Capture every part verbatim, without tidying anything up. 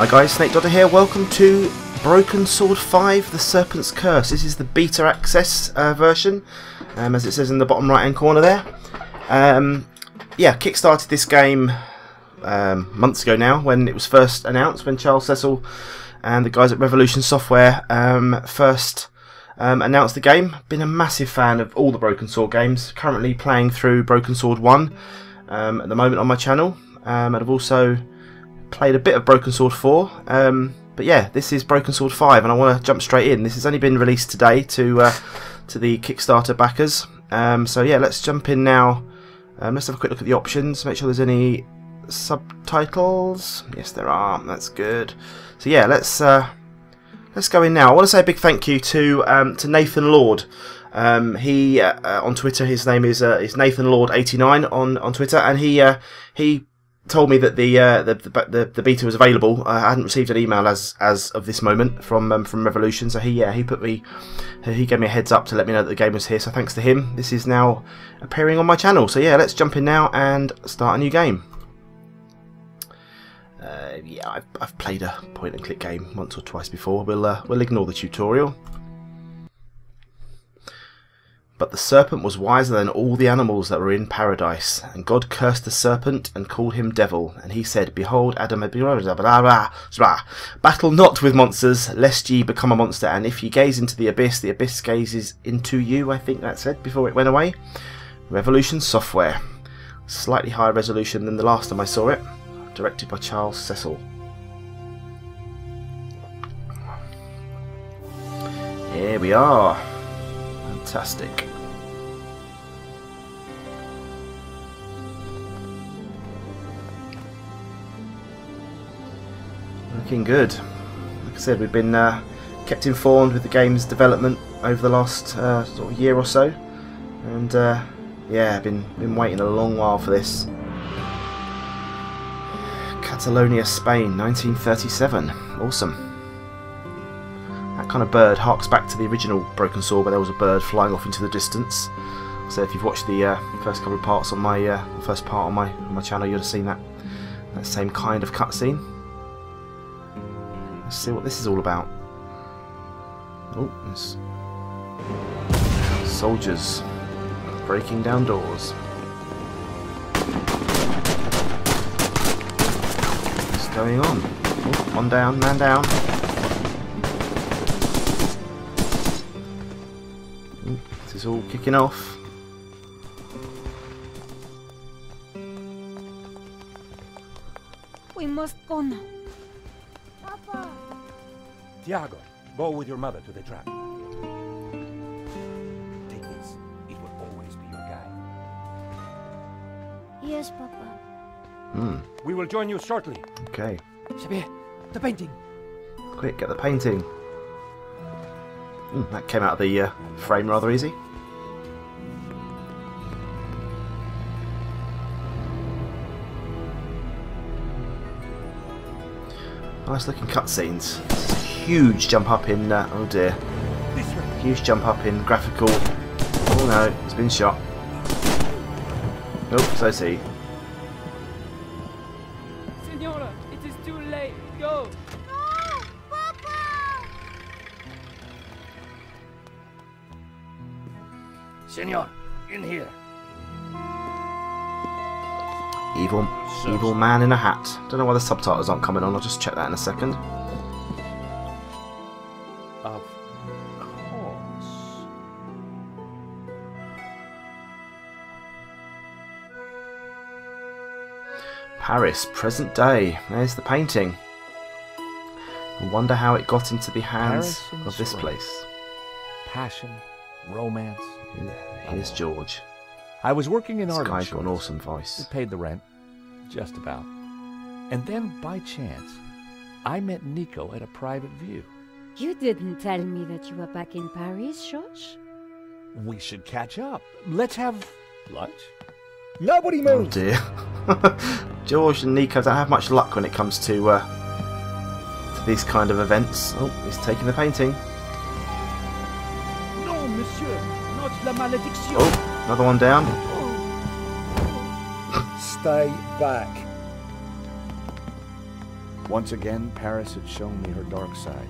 Hi guys, Snake Doctor here, welcome to Broken Sword five: The Serpent's Curse. This is the beta access uh, version, um, as it says in the bottom right hand corner there. Um, yeah, kickstarted this game um, months ago now, when it was first announced, when Charles Cecil and the guys at Revolution Software um, first um, announced the game. Been a massive fan of all the Broken Sword games, currently playing through Broken Sword one um, at the moment on my channel, um, and I've also played a bit of Broken Sword four, um, but yeah, this is Broken Sword five, and I want to jump straight in. This has only been released today to uh, to the Kickstarter backers, um, so yeah, let's jump in now. Um, let's have a quick look at the options, make sure there's any subtitles. Yes, there are. That's good. So yeah, let's uh, let's go in now. I want to say a big thank you to um, to Nathan Lord. Um, he uh, uh, on Twitter, his name is uh, is Nathan Lord eighty-nine on on Twitter, and he uh, he. told me that the, uh, the the the beta was available. I hadn't received an email as as of this moment from um, from Revolution, so he yeah he put me he gave me a heads up to let me know that the game was here. So thanks to him, this is now appearing on my channel. So yeah, let's jump in now and start a new game. Uh, yeah, I've, I've played a point and click game once or twice before. We'll uh, we'll ignore the tutorial. But the serpent was wiser than all the animals that were in paradise, and God cursed the serpent and called him devil, and he said, Behold, Adam, battle not with monsters, lest ye become a monster, and if ye gaze into the abyss, the abyss gazes into you. I think that said before it went away. Revolution Software. Slightly higher resolution than the last time I saw it. Directed by Charles Cecil. Here we are. Fantastic. Looking good. Like I said, we've been uh, kept informed with the game's development over the last uh, sort of year or so, and uh, yeah, I've been been waiting a long while for this. Catalonia, Spain, nineteen thirty-seven. Awesome. That kind of bird harks back to the original Broken Sword, where there was a bird flying off into the distance. So if you've watched the uh, first couple of parts on my uh, the first part on my on my channel, you'd have seen that that same kind of cutscene. Let's see what this is all about. Oh, there's soldiers breaking down doors. What's going on? Oh, one down, man down. It's all kicking off. We must go now. Papa. Iago, go with your mother to the trap. Take this. It will always be your guide. Yes, Papa. Hmm. We will join you shortly. Okay. Shabir, the painting. Quick, get the painting. Mm, that came out of the uh, frame rather easy. Nice looking cutscenes. Huge jump up in. Uh, oh dear. Huge jump up in graphical. Oh no, it's been shot. Oops, I see. Senora, it is too late. Go. No, Papa. Senor, in here. Evil, evil man in a hat. Don't know why the subtitles aren't coming on. I'll just check that in a second. Of course. Paris, present day. There's the painting. I wonder how it got into the hands of this place. Passion, romance. Here's George. I was working in art. This guy's got an awesome voice. It paid the rent, just about. And then, by chance, I met Nico at a private view. You didn't tell me that you were back in Paris, George. We should catch up. Let's have lunch. Nobody moves. Oh dear. George and Nico don't have much luck when it comes to uh, to these kind of events. Oh, he's taking the painting. No, Monsieur, not la malédiction. Oh. Another one down. Stay back. Once again, Paris had shown me her dark side.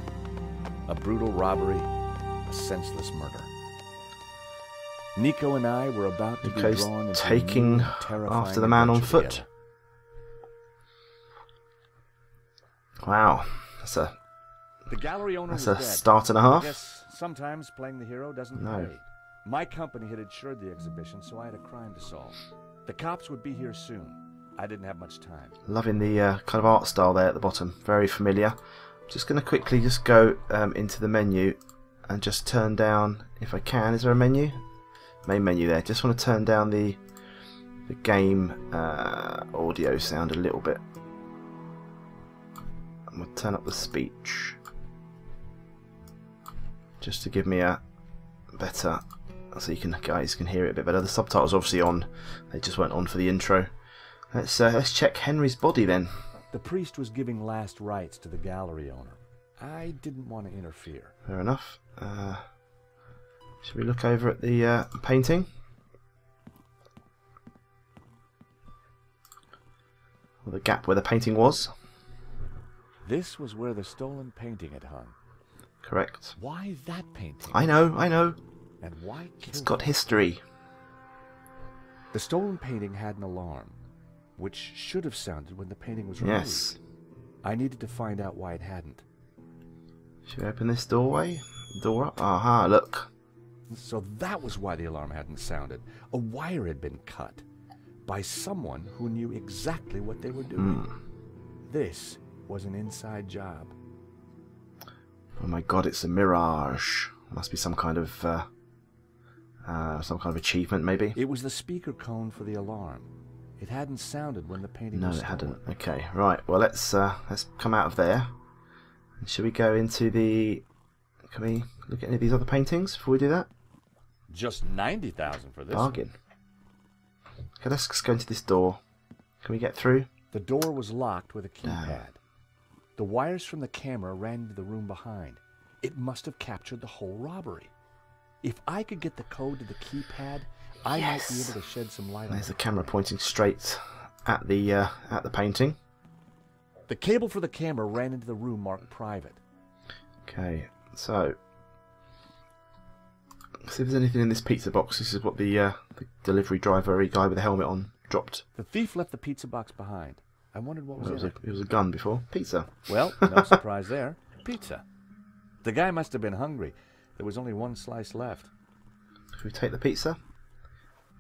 A brutal robbery, a senseless murder. Nico and I were about to be drawn into taking after the man on foot. Wow, that's a the gallery owner that's a start and a half. Yes, sometimes playing the hero doesn't no. pay. My company had insured the exhibition, so I had a crime to solve. The cops would be here soon. I didn't have much time. Loving the uh, kind of art style there at the bottom. Very familiar. Just going to quickly just go um, into the menu and just turn down, if I can. Is there a menu? Main menu there. Just want to turn down the the game uh, audio sound a little bit. I'm going to turn up the speech just to give me a better, so you can guys can hear it a bit better. The subtitles obviously on; they just went on for the intro. Let's uh, let's check Henry's body then. The priest was giving last rites to the gallery owner. I didn't want to interfere. Fair enough. Uh, should we look over at the uh, painting? Or the gap where the painting was. This was where the stolen painting had hung. Correct. Why that painting? I know, I know. And why it's got history. The stolen painting had an alarm, which should have sounded when the painting was removed. Yes. I needed to find out why it hadn't. Should we open this doorway? Door up? Aha, look. So that was why the alarm hadn't sounded. A wire had been cut by someone who knew exactly what they were doing. Mm. This was an inside job. Oh my god, it's a mirage. Must be some kind of uh, uh, some kind of achievement, maybe. It was the speaker cone for the alarm. It hadn't sounded when the painting no, was No, it hadn't. Okay, right. Well, let's uh, let's come out of there. Should we go into the? Can we look at any of these other paintings before we do that? Just ninety thousand for this bargain. One. Okay, let's just go into this door. Can we get through? The door was locked with a keypad. No. The wires from the camera ran into the room behind. It must have captured the whole robbery. If I could get the code to the keypad, I yes. might be able to shed some light. There's on the camera pointing straight at the uh, at the painting. The cable for the camera ran into the room marked private. Okay, so let's see if there's anything in this pizza box. This is what the, uh, the delivery driver guy with the helmet on dropped. The thief left the pizza box behind. I wondered what was well, it. Was a, it was a gun before. Pizza. Well, no surprise there. Pizza. The guy must have been hungry. There was only one slice left. Should we take the pizza?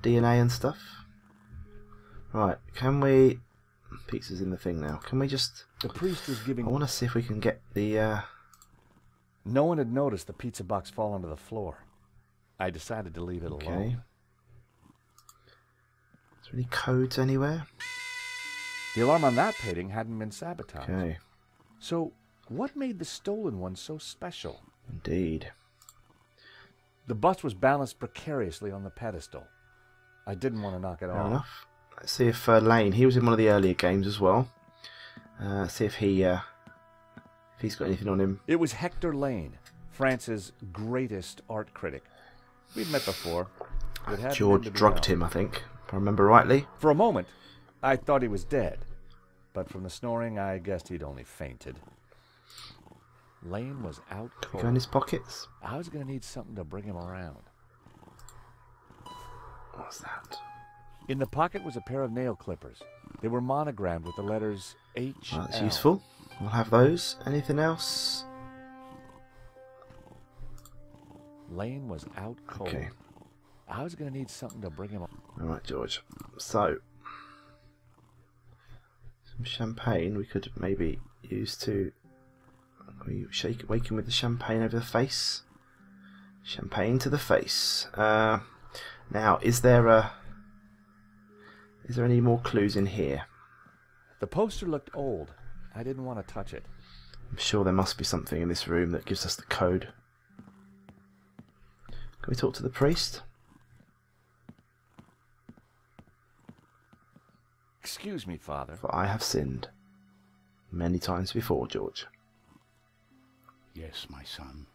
D N A and stuff. Right, can we... Pizza's in the thing now. Can we just... The priest was giving... I want to see if we can get the... Uh... No one had noticed the pizza box fall onto the floor. I decided to leave it okay. alone. Okay. Is there any codes anywhere? The alarm on that painting hadn't been sabotaged. Okay. So, what made the stolen one so special? Indeed. The bust was balanced precariously on the pedestal. I didn't want to knock it Fair off. Enough. Let's see if uh, Lane, he was in one of the earlier games as well. Uh, see if he, uh, if he's got anything on him. It was Hector Lane, France's greatest art critic. We'd met before. It George drugged him, I think, if I remember rightly. For a moment, I thought he was dead, but from the snoring, I guessed he'd only fainted. Lane was out cold. Can we go in his pockets? I was going to need something to bring him around. What's that? In the pocket was a pair of nail clippers. They were monogrammed with the letters H. Well, that's useful. We'll have those. Anything else? Lane was out cold. Okay. I was going to need something to bring him up. All right, George. So... champagne we could maybe use to we shake wake him with the champagne over the face. Champagne to the face. Uh, now is there a is there any more clues in here? The poster looked old. I didn't want to touch it. I'm sure there must be something in this room that gives us the code. Can we talk to the priest? Excuse me, Father. For I have sinned many times before, George. Yes, my son.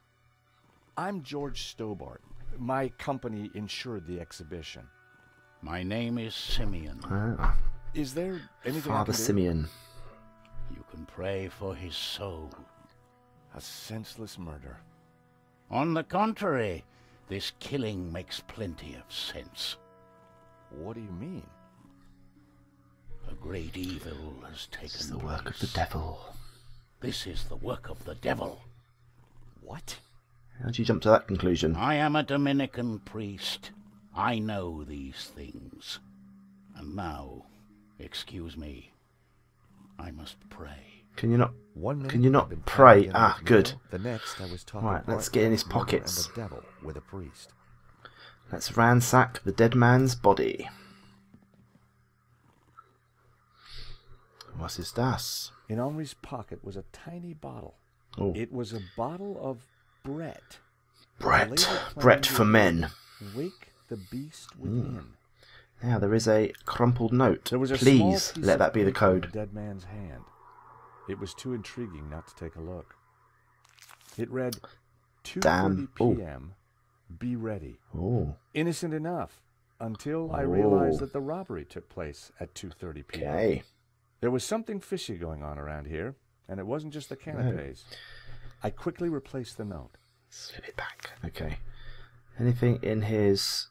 I'm George Stobart. My company insured the exhibition. My name is Simeon. Ah. Is there anything Father I can do? Simeon. You can Pray for his soul. A senseless murder. On the contrary, this killing makes plenty of sense. What do you mean? A great evil has taken place. This is the work of the devil. This is the work of the devil. What? How did you jump to that conclusion? I am a Dominican priest. I know these things. And now, excuse me, I must pray. Can you not? One can you not pray? Ah, good. The next I was talking right, let's get in his pockets. The devil with a priest. Let's ransack the dead man's body. What is that? In Henri's pocket was a tiny bottle. Oh. It was a bottle of Brett. Brett. Brett for men. Wake the beast within. Mm. Now there is a crumpled note. There was a Please let that be the code. Dead man's hand. It was too intriguing not to take a look. It read two thirty p m Be ready. Oh. Innocent enough until I realized that the robbery took place at two thirty p m Okay. There was something fishy going on around here, and it wasn't just the canapes. No. I quickly replaced the note. Slip it back. Okay. Anything in his...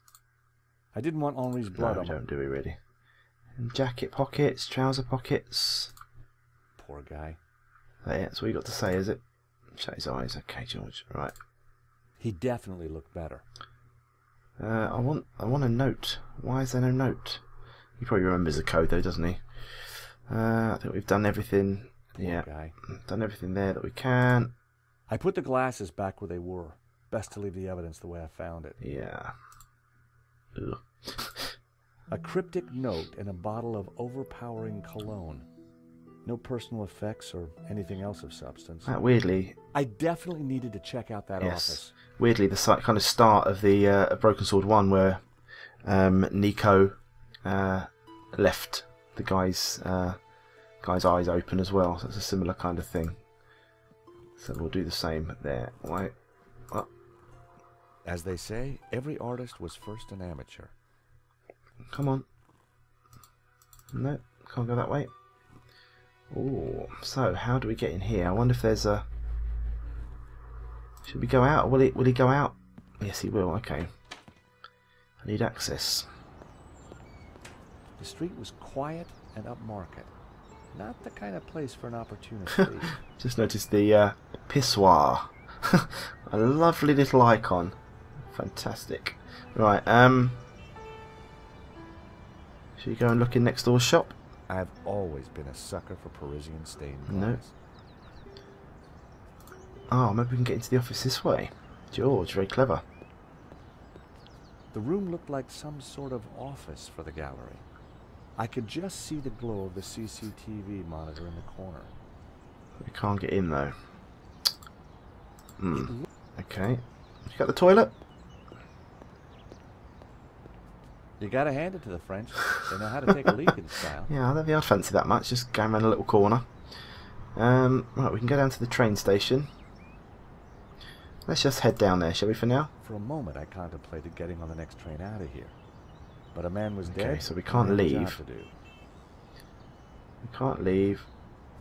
I didn't want Henri's blood no, on we don't do we really. And jacket pockets, trouser pockets. Poor guy. Hey, that's all you got to say, is it? Shut his eyes. Okay, George. Right. He definitely looked better. Uh, I want I want a note. Why is there no note? He probably remembers the code though, doesn't he? Uh, I think we've done everything. Poor yeah, guy. Done everything there that we can. I put the glasses back where they were. Best to leave the evidence the way I found it. Yeah. A cryptic note and a bottle of overpowering cologne. No personal effects or anything else of substance. That weirdly. I definitely needed to check out that yes. office. Weirdly, the kind of start of the uh, of Broken Sword one, where um, Nico uh, left the guy's uh, guy's eyes open as well. So it's a similar kind of thing. So we'll do the same there. Right. Oh. As they say, every artist was first an amateur. Come on. No, can't go that way. Oh, so how do we get in here? I wonder if there's a... Should we go out? Will he, will he go out? Yes, he will. Okay. I need access. The street was quiet and upmarket. Not the kind of place for an opportunity. Just noticed the uh, pissoir. A lovely little icon. Fantastic. Right, um... should we go and look in next door's shop? I've always been a sucker for Parisian stained glass. No. Oh, maybe we can get into the office this way. George, very clever. The room looked like some sort of office for the gallery. I could just see the glow of the C C T V monitor in the corner. We can't get in though. Hmm. Okay. You got the toilet? You gotta hand it to the French. They know how to take a leak in style. Yeah, I don't think I'd fancy that much. Just going around a little corner. Um, right, we can go down to the train station. Let's just head down there, shall we, for now? For a moment, I contemplated getting on the next train out of here. But a man was okay, dead. Okay, so we can't leave. We can't leave.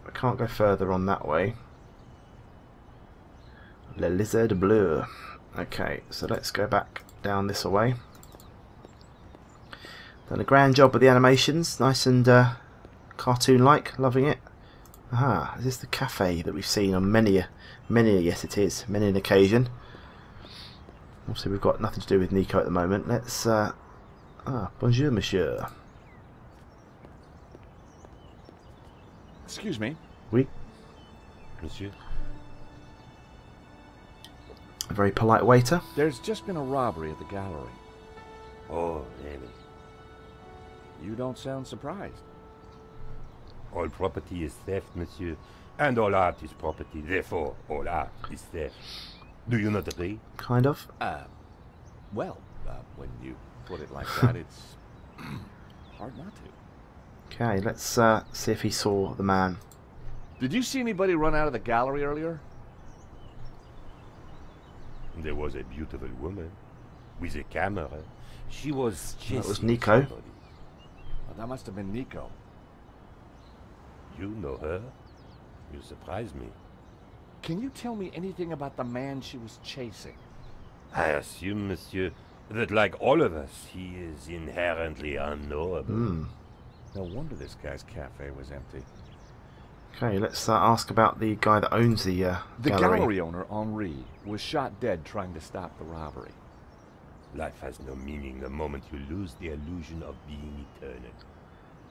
We can't go further on that way. Le Lézard Bleu. Okay, so let's go back down this way. Done a grand job with the animations, nice and uh, cartoon-like, loving it. Aha, is this the cafe that we've seen on many a, many a, yes it is, many an occasion. Obviously we've got nothing to do with Nico at the moment. Let's, uh, ah, bonjour monsieur. Excuse me. Oui. Monsieur. A very polite waiter. There's just been a robbery at the gallery. Oh, really? You don't sound surprised. All property is theft, monsieur, and all art is property, therefore all art is theft. Do you not agree? Kind of. Uh, well, uh, when you put it like that, it's hard not to. Okay, let's uh, see if he saw the man. Did you see anybody run out of the gallery earlier? There was a beautiful woman with a camera. She was chasing That was Nico. Somebody. That must have been Nico. You know her? You surprised me. Can you tell me anything about the man she was chasing? I assume, monsieur, that like all of us, he is inherently unknowable. Mm. No wonder this guy's cafe was empty. Okay, let's uh, ask about the guy that owns the uh, the gallery. gallery owner, Henri, was shot dead trying to stop the robbery. Life has no meaning the moment you lose the illusion of being eternal.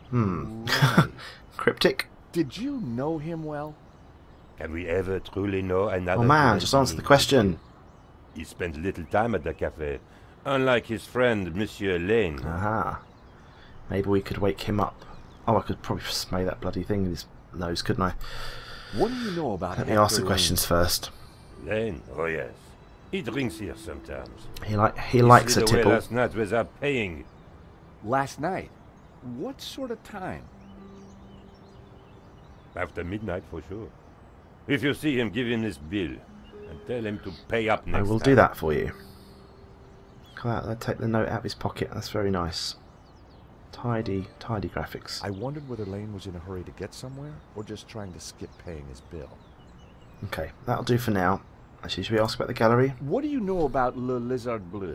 Hmm. Right. Cryptic. Did you know him well? Can we ever truly know another? Oh man, just answer the question. He spent little time at the cafe, unlike his friend Monsieur Lane. Aha. Maybe we could wake him up. Oh, I could probably spray that bloody thing in his nose, couldn't I? What do you know about him? Let me ask the questions first. Lane, oh yes, he drinks here sometimes. He like he, he likes a tipple. Last night without paying. Last night, what sort of time? After midnight for sure. If you see him, give him this bill and tell him to pay up next time. I will do that for you. Come out, I'll take the note out of his pocket. That's very nice. Tidy, tidy graphics. I wondered whether Lane was in a hurry to get somewhere or just trying to skip paying his bill. Okay, that'll do for now. Actually, should we ask about the gallery? What do you know about Le Lézard Bleu?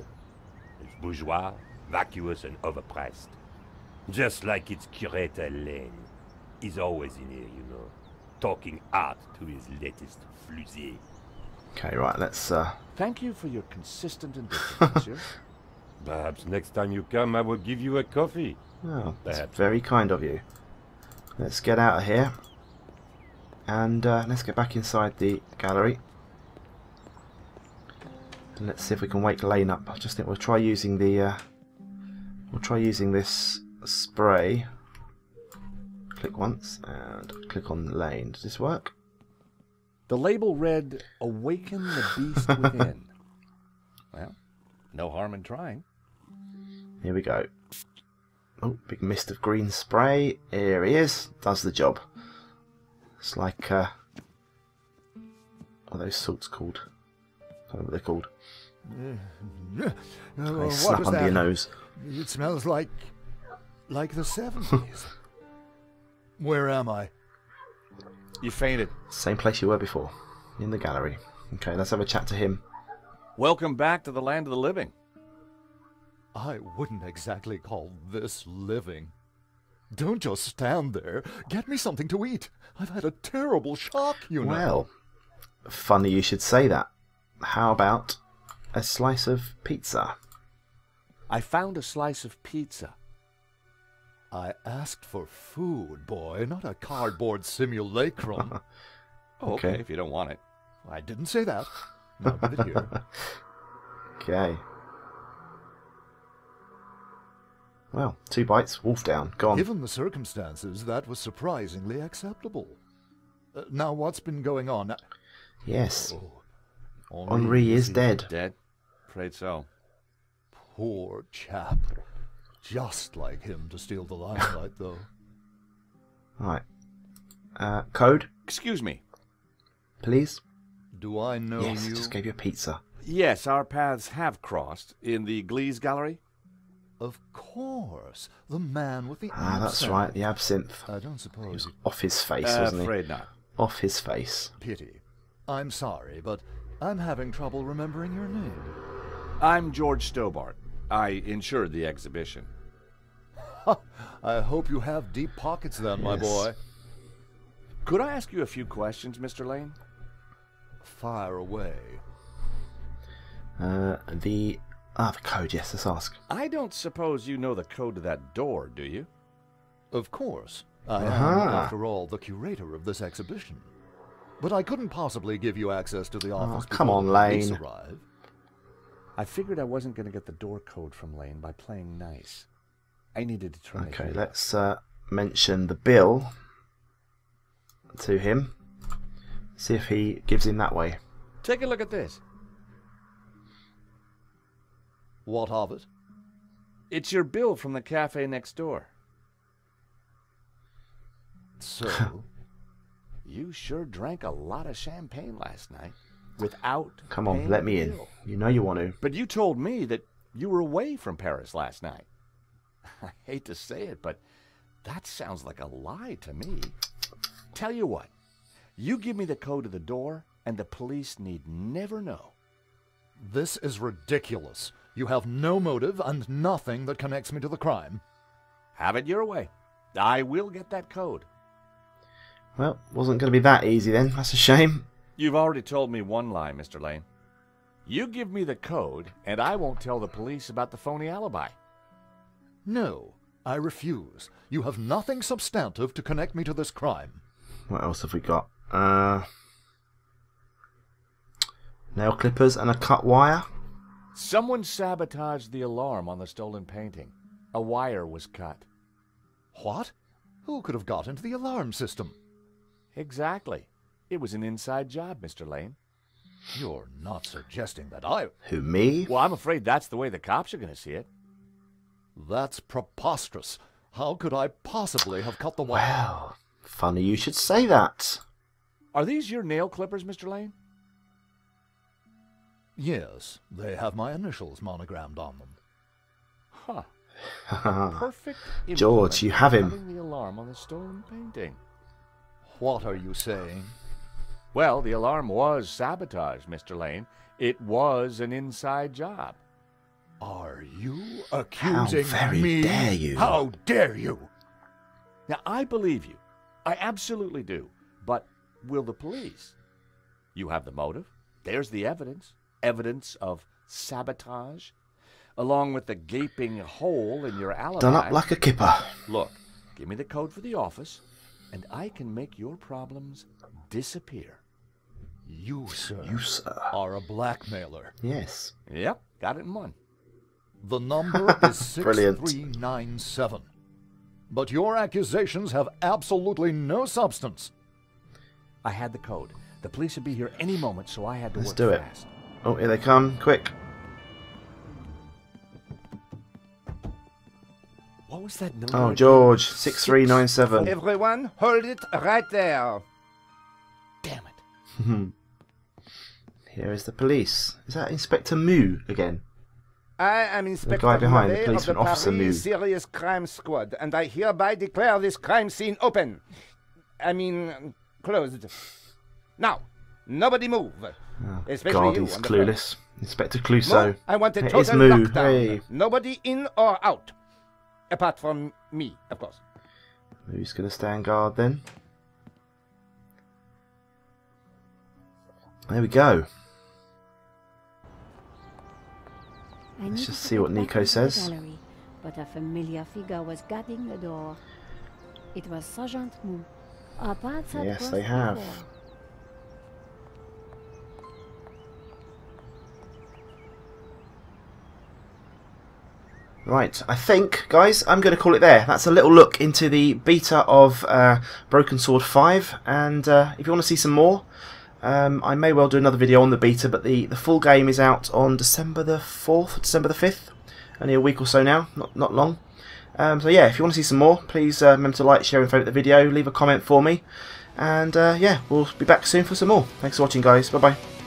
It's bourgeois, vacuous, and overpriced. Just like its curator Lane. He's always in here, you know, talking art to his latest flusé. Okay, right, let's... Uh... Thank you for your consistent indifference, sir. Perhaps next time you come, I will give you a coffee. Oh, that's very kind of you. Let's get out of here. And uh, let's get back inside the gallery. And let's see if we can wake Lane up. I just think we'll try using the... Uh, we'll try using this spray. Click once and click on Lane. Does this work? The label read, "Awaken the Beast Within." Well, no harm in trying. Here we go. Oh, big mist of green spray. Here he is. Does the job. It's like, uh... are those salts called? I don't know what they're called. Uh, uh, they slap under that? your nose. It smells like... like the seventies. Where am I? You fainted. Same place you were before. In the gallery. Okay, let's have a chat to him. Welcome back to the land of the living. I wouldn't exactly call this living. Don't just stand there. Get me something to eat. I've had a terrible shock, you know. Well, funny you should say that. How about a slice of pizza? I found a slice of pizza. I asked for food, boy, not a cardboard simulacrum. Oh, okay. Okay, if you don't want it. I didn't say that. Nobody did here. Okay. Well, two bites, wolf down, gone. Given the circumstances, that was surprisingly acceptable. Uh, now, what's been going on? Yes. Oh, Henri, Henri is, is dead. Dead? Prayed so. Poor chap. Just like him to steal the limelight, though. Alright. Uh, code? Excuse me. Please? Do I know yes, you? Yes, just gave you a pizza. Yes, our paths have crossed in the Glee's Gallery. Of course. The man with the absinthe. Ah, that's right, the absinthe. I don't suppose. He was off his face, uh, wasn't he? Afraid not. Off his face. Pity. I'm sorry, but I'm having trouble remembering your name. I'm George Stobart. I insured the exhibition. I hope you have deep pockets then, yes. My boy. Could I ask you a few questions, Mister Lane? Fire away. Uh, the... Ah, the code, yes, let's ask. I don't suppose you know the code to that door, do you? Of course. I uh-huh. am, after all, the curator of this exhibition. But I couldn't possibly give you access to the office. Oh, come on, Lane. Arrive. I figured I wasn't going to get the door code from Lane by playing nice. I needed to try. Okay, let's uh, mention the bill to him. See if he gives him that way. Take a look at this. What of it? It's your bill from the cafe next door. So, you sure drank a lot of champagne last night. Without Come on, let me in. You know you want to. But you told me that you were away from Paris last night. I hate to say it, but that sounds like a lie to me. Tell you what, You give me the code to the door, and the police need never know. This is ridiculous. You have no motive and nothing that connects me to the crime. Have it your way. I will get that code. Well, wasn't going to be that easy then. That's a shame. You've already told me one lie, Mister Lane. You give me the code, and I won't tell the police about the phony alibi. No, I refuse. You have nothing substantive to connect me to this crime. What else have we got? Uh, nail clippers and a cut wire? Someone sabotaged the alarm on the stolen painting. A wire was cut. What? Who could have got into the alarm system? Exactly. It was an inside job, Mister Lane. You're not suggesting that I... Who, me? Well, I'm afraid that's the way the cops are going to see it. That's preposterous. How could I possibly have cut the wire? Well, funny you should say that. Are these your nail clippers, Mister Lane? Yes, they have my initials monogrammed on them. Huh. Perfect. George, you have him. The alarm on the stolen painting. What are you saying? Well, the alarm was sabotaged, Mister Lane. It was an inside job. Are you accusing me? How very dare you? How dare you? Now, I believe you. I absolutely do. But will the police? You have the motive. There's the evidence. Evidence of sabotage. Along with the gaping hole in your alibi. Done up like a kipper. Look, give me the code for the office, and I can make your problems disappear. You, sir, you, sir. are a blackmailer. Yes. Yep, got it in one. The number is six three nine seven. But your accusations have absolutely no substance. I had the code. The police would be here any moment, so I had to Let's work do it. fast. Oh, here they come. Quick. What was that number? Oh, George, six three nine seven. Everyone, hold it right there. Damn it. Here is the police. Is that Inspector Moue again? I am Inspector Moue of the Paris Serious Crime Squad, and I hereby declare this crime scene open. I mean, closed. Now, nobody move. Oh, especially God, you he's clueless. Inspector Clouseau. Moue, I want a total lockdown. Hey. Nobody in or out. Apart from me, of course. Who's going to stand guard then? There we go. Let's just see what Nico says. Gallery, but a familiar figure was guarding the door. It was Sergeant Moue. Our paths had yes, they have. Before. Right, I think, guys, I'm going to call it there. That's a little look into the beta of uh, Broken Sword five, and uh, if you want to see some more, um, I may well do another video on the beta, but the, the full game is out on December the fourth, December the fifth, only a week or so now, not, not long. Um, so yeah, if you want to see some more, please uh, remember to like, share and favorite the video, leave a comment for me, and uh, yeah, we'll be back soon for some more. Thanks for watching, guys, bye-bye.